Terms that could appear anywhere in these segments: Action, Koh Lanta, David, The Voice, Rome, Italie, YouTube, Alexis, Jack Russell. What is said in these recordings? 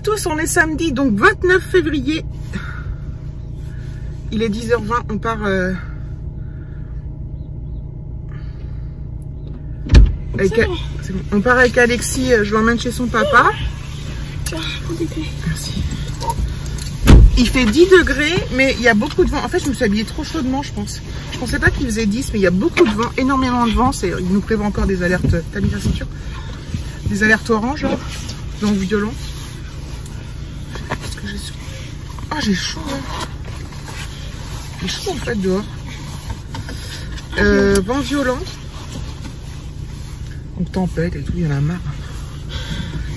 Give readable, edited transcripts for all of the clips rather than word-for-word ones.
à tous, on est samedi, donc 29 février. Il est 10h20, on part... On part avec Alexis, je l'emmène chez son papa. Merci. Il fait 10 degrés, mais il y a beaucoup de vent. En fait, je me suis habillée trop chaudement, je pense. Je pensais pas qu'il faisait 10, mais il y a beaucoup de vent, énormément de vent. Il nous prévoit encore des alertes. T'as mis la ceinture? Des alertes orange, là. Donc violent. Qu'est-ce que j'ai sur... Ah, j'ai chaud, hein. J'ai chaud, en fait, dehors. Vent violent. Donc tempête et tout, il y en a marre.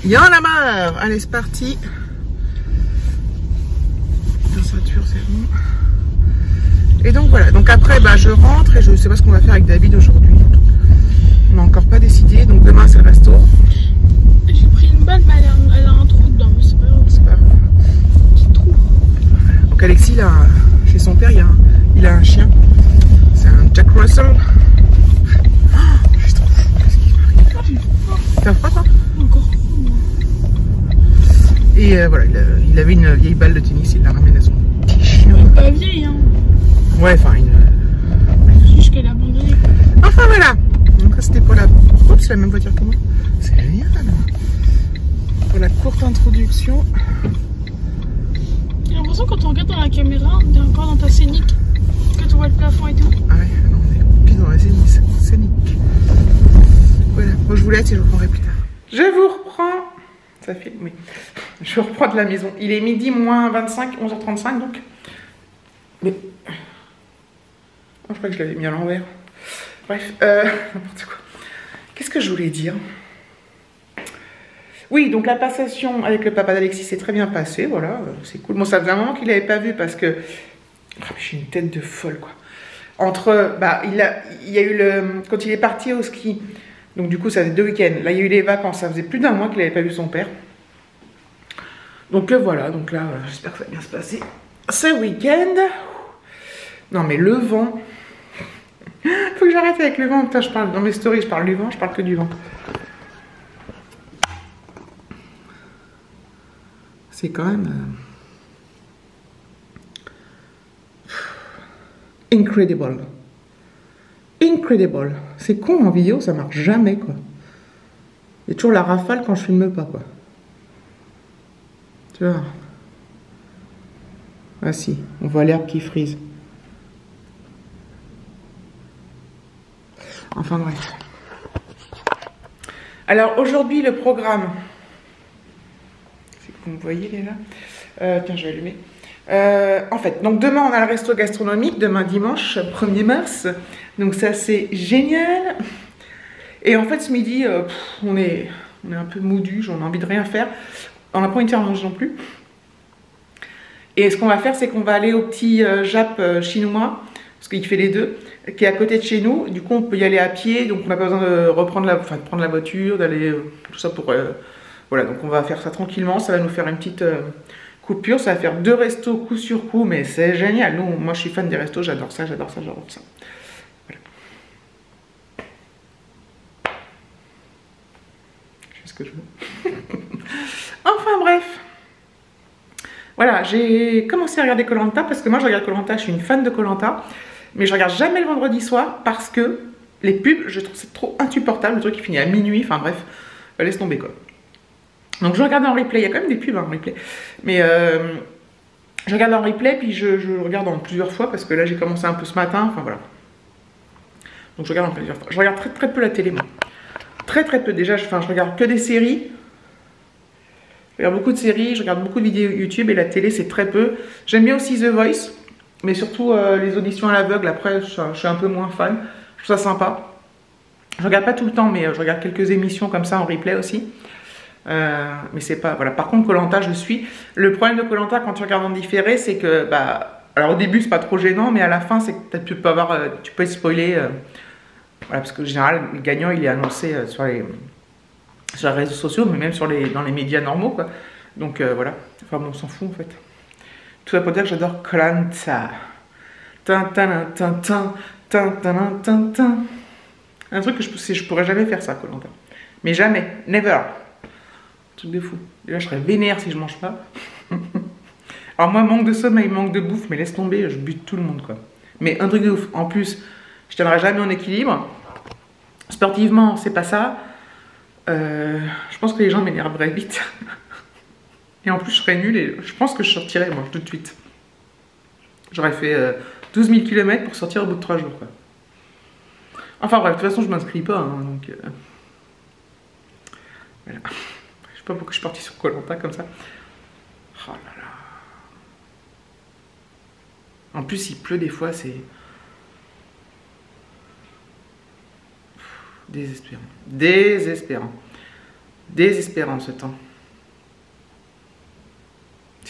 Il y en a marre. Allez, c'est parti. Putain, ceinture, c'est bon. Et donc voilà, donc après bah, je rentre et je sais pas ce qu'on va faire avec David aujourd'hui. On n'a encore pas décidé, donc demain c'est le resto. J'ai pris une balle, mais elle a un trou dedans, mais c'est pas grave. C'est pas grave. Petit trou. Voilà. Donc Alexis, là, chez son père, il a un chien. C'est un Jack Russell. T'as froid, toi? Encore. Et voilà, il avait une vieille balle de tennis, il la ramène à son petit chien. Elle est pas vieille, hein? Ouais, enfin, une... Juste qu'elle a abandonné. Enfin, voilà! Donc, c'était pour la... Oups, c'est la même voiture que moi. C'est génial, hein. Pour la courte introduction. J'ai l'impression, quand on regarde dans la caméra, on est encore dans ta scénique. Que tu vois le plafond et tout. Ah ouais, non, on est pile dans la scénique. Voilà, bon, je vous laisse et je vous reprendrai plus tard. Je vous reprends. Ça filme, oui. Je vous reprends de la maison. Il est midi moins 25, 11h35 donc. Mais. Oh, je crois que je l'avais mis à l'envers. Bref, n'importe quoi. Qu'est-ce que je voulais dire? Oui, donc la passation avec le papa d'Alexis s'est très bien passée. Voilà, c'est cool. Moi, bon, ça faisait un moment qu'il ne l'avait pas vu parce que. Oh, j'ai une tête de folle, quoi. Entre. Bah, il y a eu le. Quand il est parti au ski. Donc du coup, ça faisait 2 week-ends. Là, il y a eu les vacances. Ça faisait plus d'un mois qu'il n'avait pas vu son père. Donc voilà. Donc là, j'espère que ça va bien se passer. Ce week-end... Non, mais le vent... Faut que j'arrête avec le vent. Putain, je parle dans mes stories, je parle du vent, je parle que du vent. C'est quand même... Incredible. Incredible. C'est con, en vidéo, ça marche jamais, quoi. Il y a toujours la rafale quand je filme pas, quoi. Tu vois. Ah si, on voit l'herbe qui frise. Enfin bref. Alors aujourd'hui, le programme. C'est que vous me voyez déjà. Tiens, je vais allumer. En fait, donc demain on a le resto gastronomique, demain dimanche, 1er mars, donc ça c'est génial. Et en fait ce midi, on est un peu moudus, on a envie de rien faire, on n'a pas envie de faire manger non plus. Et ce qu'on va faire, c'est qu'on va aller au petit Jap chinois, parce qu'il fait les deux, qui est à côté de chez nous, du coup on peut y aller à pied, donc on n'a pas besoin de prendre la voiture, d'aller, tout ça pour... voilà, donc on va faire ça tranquillement, ça va nous faire une petite... coupure, ça va faire 2 restos coup sur coup, mais c'est génial. Nous, moi, je suis fan des restos, j'adore ça, j'adore ça, j'adore ça. Voilà. Je fais ce que je veux. Enfin, bref. Voilà, j'ai commencé à regarder Koh Lanta parce que moi, je regarde Koh Lanta, je suis une fan de Koh Lanta, mais je regarde jamais le vendredi soir parce que les pubs, je trouve c'est trop insupportable, le truc qui finit à minuit, enfin bref, laisse tomber quoi. Donc je regarde en replay, il y a quand même des pubs hein, en replay, mais je regarde en replay, puis je regarde en plusieurs fois, parce que là j'ai commencé un peu ce matin, enfin voilà. Donc je regarde en plusieurs fois, je regarde très très peu la télé moi, très très peu déjà, je regarde que des séries, je regarde beaucoup de séries, je regarde beaucoup de vidéos YouTube, et la télé c'est très peu. J'aime bien aussi The Voice, mais surtout les auditions à l'aveugle, après je suis un peu moins fan, je trouve ça sympa. Je regarde pas tout le temps, mais je regarde quelques émissions comme ça en replay aussi. Mais c'est pas voilà. Par contre Koh Lanta je suis. Le problème de Koh Lanta quand tu regardes en différé, c'est que bah alors au début c'est pas trop gênant, mais à la fin c'est que tu peux avoir tu peux spoiler voilà, parce que en général le gagnant il est annoncé sur les réseaux sociaux, mais même dans les médias normaux quoi. Donc voilà. Enfin bon, on s'en fout en fait. Tout ça pour dire que j'adore Koh Lanta. Un truc que je pourrais jamais faire ça Koh Lanta. Mais jamais, never. Truc de fou. Déjà, je serais vénère si je mange pas. Alors moi, manque de sommeil, manque de bouffe, mais laisse tomber, je bute tout le monde, quoi. Mais un truc de ouf. En plus, je tiendrai jamais en équilibre. Sportivement, c'est pas ça. Je pense que les gens m'énerveraient vite. Et en plus, je serais nulle et je pense que je sortirais, moi, tout de suite. J'aurais fait 12 000 km pour sortir au bout de 3 jours, quoi. Enfin bref, de toute façon, je m'inscris pas, hein, donc... Voilà. Je sais pas pourquoi je suis partie sur Koh Lanta comme ça. Oh là là. En plus, il pleut des fois, c'est... Désespérant. Désespérant. Désespérant ce temps.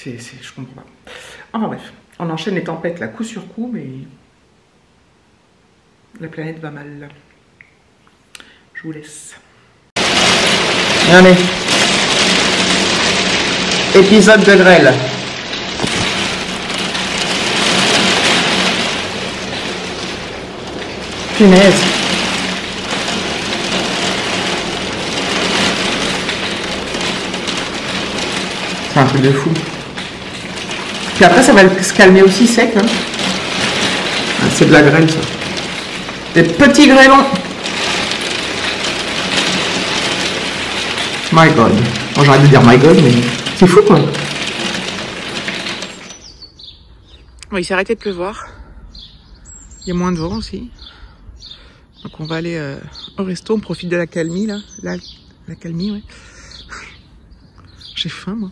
Je comprends pas. Enfin bref, on enchaîne les tempêtes là, coup sur coup, mais... La planète va mal. Je vous laisse. Allez. Épisode de grêle. Punaise. C'est un truc de fou. Puis après, ça va se calmer aussi sec. Hein. Ah, c'est de la grêle, ça. Des petits grêlons. My God. Bon, j'arrête de dire my God, mais c'est fou, quoi. Bon, il s'est arrêté de pleuvoir. Il y a moins de vent aussi. Donc on va aller au resto. On profite de la calmie, là. La calmie, ouais. J'ai faim, moi.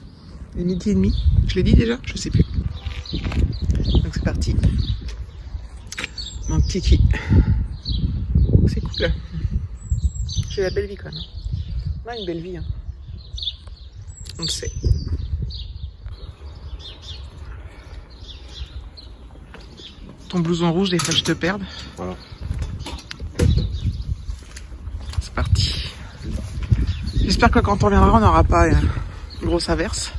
Il est midi et demi. Je l'ai dit déjà? Je sais plus. Donc c'est parti. Mon kiki. C'est cool. J'ai la belle vie, quand même. On a une belle vie. Hein. On le sait. Ton blouson rouge, des fois je te perds. Voilà. C'est parti. J'espère que quand on viendra, on n'aura pas une grosse averse.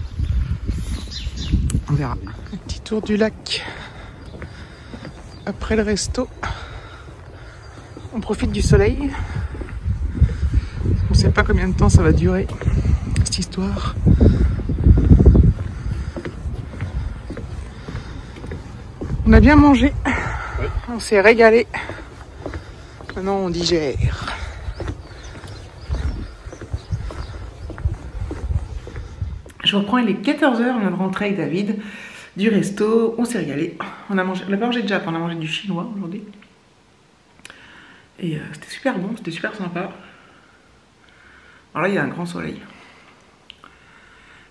On verra. Un petit tour du lac. Après le resto, on profite du soleil. Je ne sais pas combien de temps ça va durer, cette histoire. On a bien mangé, oui. On s'est régalé. Maintenant on digère. Je reprends, il est 14 h, on vient de rentrer avec David du resto, on s'est régalé. On a mangé, on n'a pas mangé de Jap, on a mangé du chinois aujourd'hui. Et c'était super bon, c'était super sympa. Alors là, il y a un grand soleil.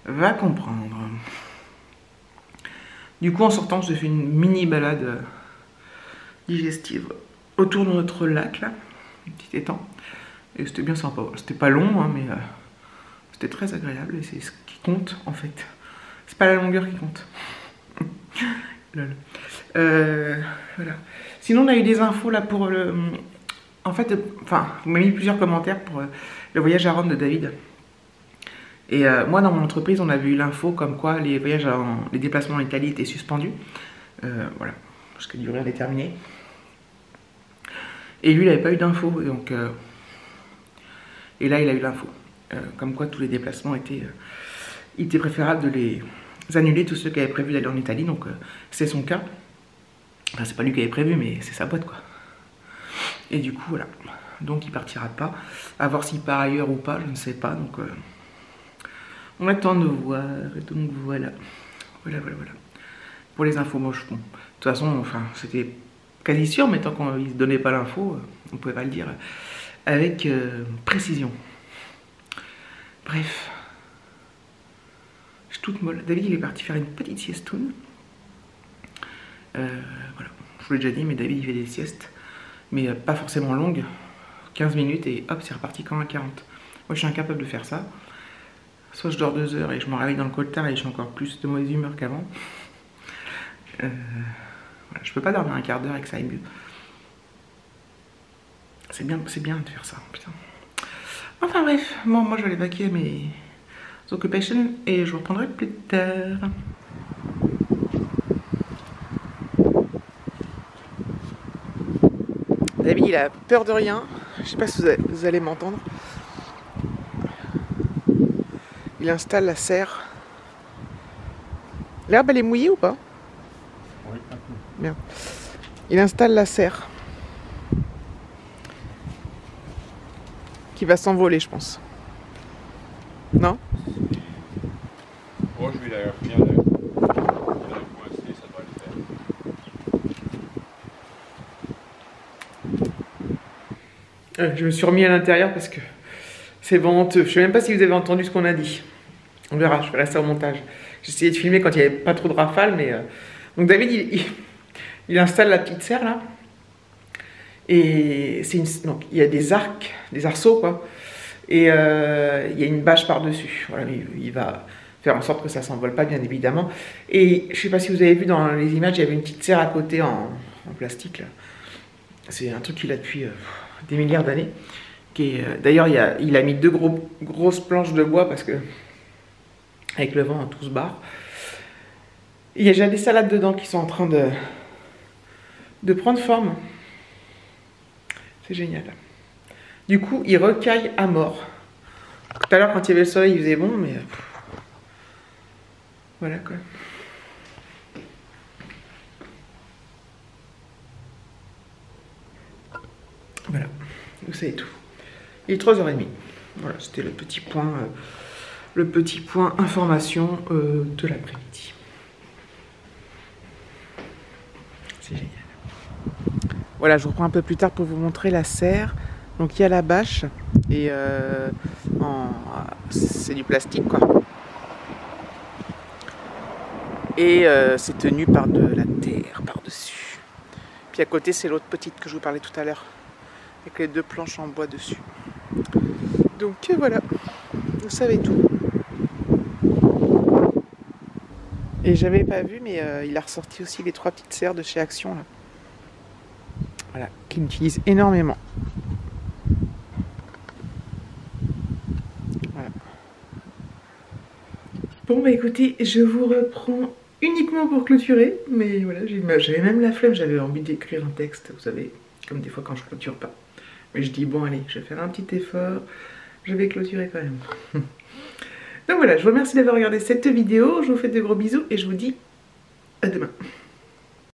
Va comprendre. Du coup, en sortant, j'ai fait une mini balade digestive autour de notre lac, là, un petit étang. Et c'était bien sympa. C'était pas long, hein, mais c'était très agréable. Et c'est ce qui compte, en fait. C'est pas la longueur qui compte. Lol. Voilà. Sinon, on a eu des infos, là, pour le... En fait, enfin, vous m'avez mis plusieurs commentaires pour le voyage à Rome de David. Et moi, dans mon entreprise, on avait eu l'info comme quoi les voyages, les déplacements en Italie étaient suspendus. Voilà, parce que durée indéterminée. Et lui, il n'avait pas eu d'info. Donc, et là, il a eu l'info. Comme quoi, tous les déplacements étaient... il était préférable de les annuler, tous ceux qui avaient prévu d'aller en Italie. Donc, c'est son cas. Enfin, c'est pas lui qui avait prévu, mais c'est sa boîte, quoi. Et du coup, voilà. Donc, il partira pas. À voir s'il part ailleurs ou pas, je ne sais pas. Donc, on attend de voir. Et donc, voilà. Voilà, voilà, voilà. Pour les infos, moi, je compte. De toute façon, enfin, c'était quasi sûr, mais tant qu'on ne se donnait pas l'info, on ne pouvait pas le dire avec précision. Bref. Je suis toute molle. David, il est parti faire une petite siestoune. Voilà. Je vous l'ai déjà dit, mais David, il fait des siestes. Mais pas forcément longue, 15 minutes et hop, c'est reparti quand à 40. Moi, je suis incapable de faire ça. Soit je dors 2 heures et je me réveille dans le coltard et je suis encore plus de mauvaise humeur qu'avant. Voilà, je peux pas dormir un quart d'heure et que ça aille mieux. C'est bien de faire ça, putain. Enfin bref, bon, moi je vais aller vaquer mes occupations et je vous reprendrai plus tard. David, il a peur de rien. Je sais pas si vous allez m'entendre. Il installe la serre. L'herbe, elle est mouillée ou pas? Oui, un peu. Bien. Il installe la serre. Qui va s'envoler, je pense. Non? Moi, je vais d'ailleurs bien là. Je me suis remis à l'intérieur parce que c'est venteux. Je ne sais même pas si vous avez entendu ce qu'on a dit. On verra, je ferai ça au montage. J'essayais de filmer quand il n'y avait pas trop de rafales. Mais Donc David, il installe la petite serre là. Et donc, il y a des arcs, des arceaux quoi. Et il y a une bâche par-dessus. Voilà, il va faire en sorte que ça ne s'envole pas bien évidemment. Et je ne sais pas si vous avez vu dans les images, il y avait une petite serre à côté en plastique là. C'est un truc qu'il a depuis... des milliards d'années. D'ailleurs, il a mis deux grosses planches de bois parce que avec le vent, tout se barre. Il y a déjà des salades dedans qui sont en train de prendre forme. C'est génial. Du coup, il recaille à mort. Tout à l'heure, quand il y avait le soleil, il faisait bon, mais... Voilà quoi. Voilà, vous savez tout. Il est 3h30. Voilà, c'était le petit point information de l'après-midi. C'est génial. Voilà, je reprends un peu plus tard pour vous montrer la serre. Donc il y a la bâche et c'est du plastique quoi. Et c'est tenu par de la terre par-dessus. Puis à côté c'est l'autre petite que je vous parlais tout à l'heure, avec les deux planches en bois dessus. Donc voilà, vous savez tout. Et j'avais pas vu, mais il a ressorti aussi les trois petites serres de chez Action là. Voilà, qu'il utilise énormément. Voilà. Bon bah écoutez, je vous reprends uniquement pour clôturer, mais voilà, j'avais même la flemme, j'avais envie d'écrire un texte, vous savez, comme des fois quand je clôture pas. Mais je dis bon allez, je vais faire un petit effort, je vais clôturer quand même. Donc voilà, je vous remercie d'avoir regardé cette vidéo, je vous fais de gros bisous et je vous dis à demain.